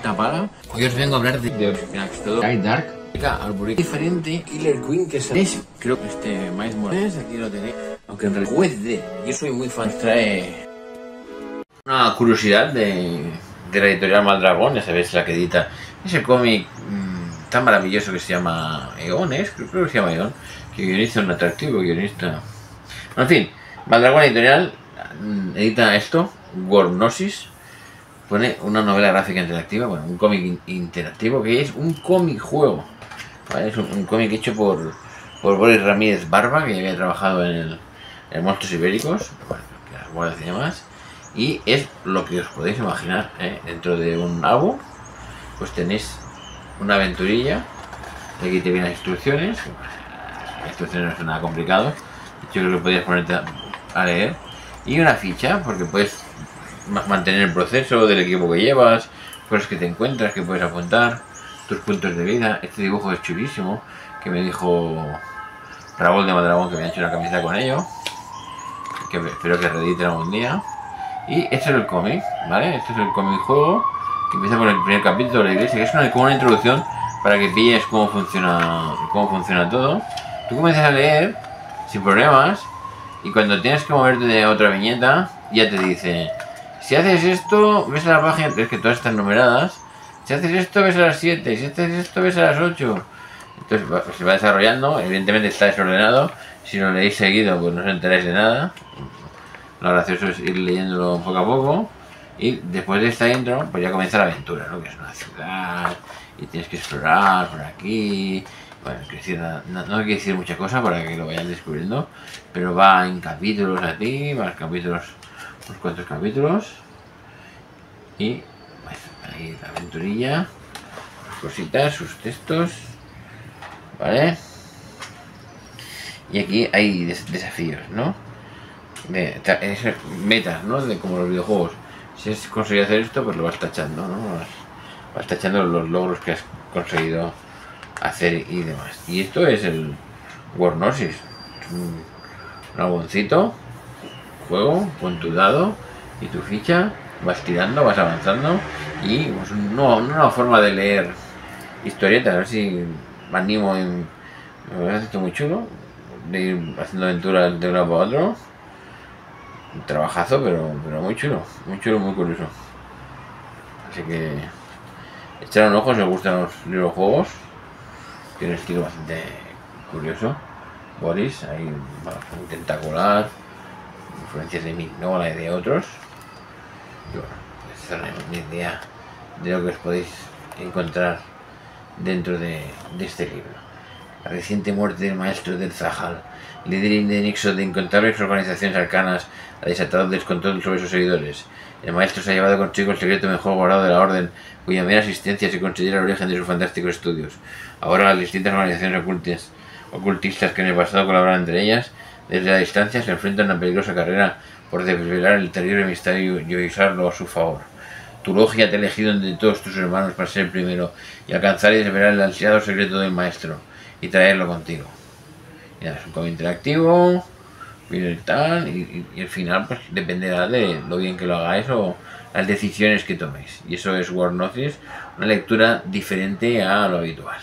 Paga. Hoy os vengo a hablar de Sky Dark, alburico diferente, Killer Queen, que es, creo que este Miles Morales, aquí lo tenéis, aunque en realidad yo soy muy fan. Trae una curiosidad de la editorial Maldragón, ya sabéis, la que edita ese cómic tan maravilloso que se llama Eon, creo que se llama Eon, que guioniza un atractivo guionista. En fin, Maldragón Editorial edita esto, Worm Gnosis. Pone una novela gráfica interactiva, bueno, un cómic interactivo que es un cómic juego, ¿vale? Es un cómic hecho por Boris Ramírez Barba, que había trabajado en Monstruos Ibéricos, bueno, que las guardas y demás, y es lo que os podéis imaginar, ¿eh? Dentro de un álbum, pues tenéis una aventurilla, y aquí te vienen las instrucciones, las instrucciones no son nada complicado, yo creo que podías ponerte a leer, y una ficha, porque puedes mantener el proceso del equipo que llevas, cosas que te encuentras, que puedes apuntar, tus puntos de vida. Este dibujo es chulísimo, que me dijo Raúl de Maldragón, que me ha hecho una camiseta con ello, que espero que reediten algún día. Y este es el cómic, ¿vale? Este es el cómic juego, que empieza con el primer capítulo de la iglesia, que es como una introducción para que pilles cómo funciona todo. Tú comienzas a leer sin problemas, y cuando tienes que moverte de otra viñeta, ya te dice: si haces esto, ves a la página, es que todas están numeradas. Si haces esto, ves a las 7. Si haces esto, ves a las 8. Entonces se va desarrollando. Evidentemente está desordenado. Si lo leéis seguido, pues no os enteráis de nada. Lo gracioso es ir leyéndolo poco a poco. Y después de esta intro, pues ya comienza la aventura, ¿no? Que es una ciudad y tienes que explorar por aquí. Bueno, no hay que decir mucha cosa para que lo vayáis descubriendo. Pero va en capítulos a ti, va en capítulos, unos cuantos capítulos, y bueno, ahí la aventurilla, sus cositas, sus textos, ¿vale? Y aquí hay desafíos, ¿no? Metas, ¿no? De como los videojuegos. Si has conseguido hacer esto, pues lo vas tachando, ¿no? Vas tachando los logros que has conseguido hacer y demás. Y esto es el Worm Gnosis, un algoncito, juego con tu dado y tu ficha, vas tirando, vas avanzando, y pues una forma de leer historietas. A ver si me animo, me parece esto muy chulo, de ir haciendo aventuras de un lado para otro. Un trabajazo, pero muy chulo, muy curioso. Así que echar un ojo si os gustan los libros juegos, tiene un estilo bastante curioso. Boris, ahí un tentacular, influencias de mí, no la de otros. Y bueno, esta es mi idea de lo que os podéis encontrar dentro de este libro. La reciente muerte del maestro del Zahal, líder de Nixo de incontables organizaciones arcanas, ha desatado descontrol sobre sus seguidores. El maestro se ha llevado consigo el secreto mejor guardado de la orden, cuya mera asistencia se considera el origen de sus fantásticos estudios. Ahora las distintas organizaciones ocultistas que en el pasado colaboraban entre ellas, desde la distancia se enfrenta a una peligrosa carrera por desvelar el terrible misterio y usarlo a su favor. Tu logia te ha elegido entre todos tus hermanos para ser el primero y alcanzar y desvelar el ansiado secreto del maestro y traerlo contigo. Y nada, es un cómic interactivo, y el final pues dependerá de lo bien que lo hagáis o las decisiones que toméis. Y eso es Worm Gnosis, una lectura diferente a lo habitual.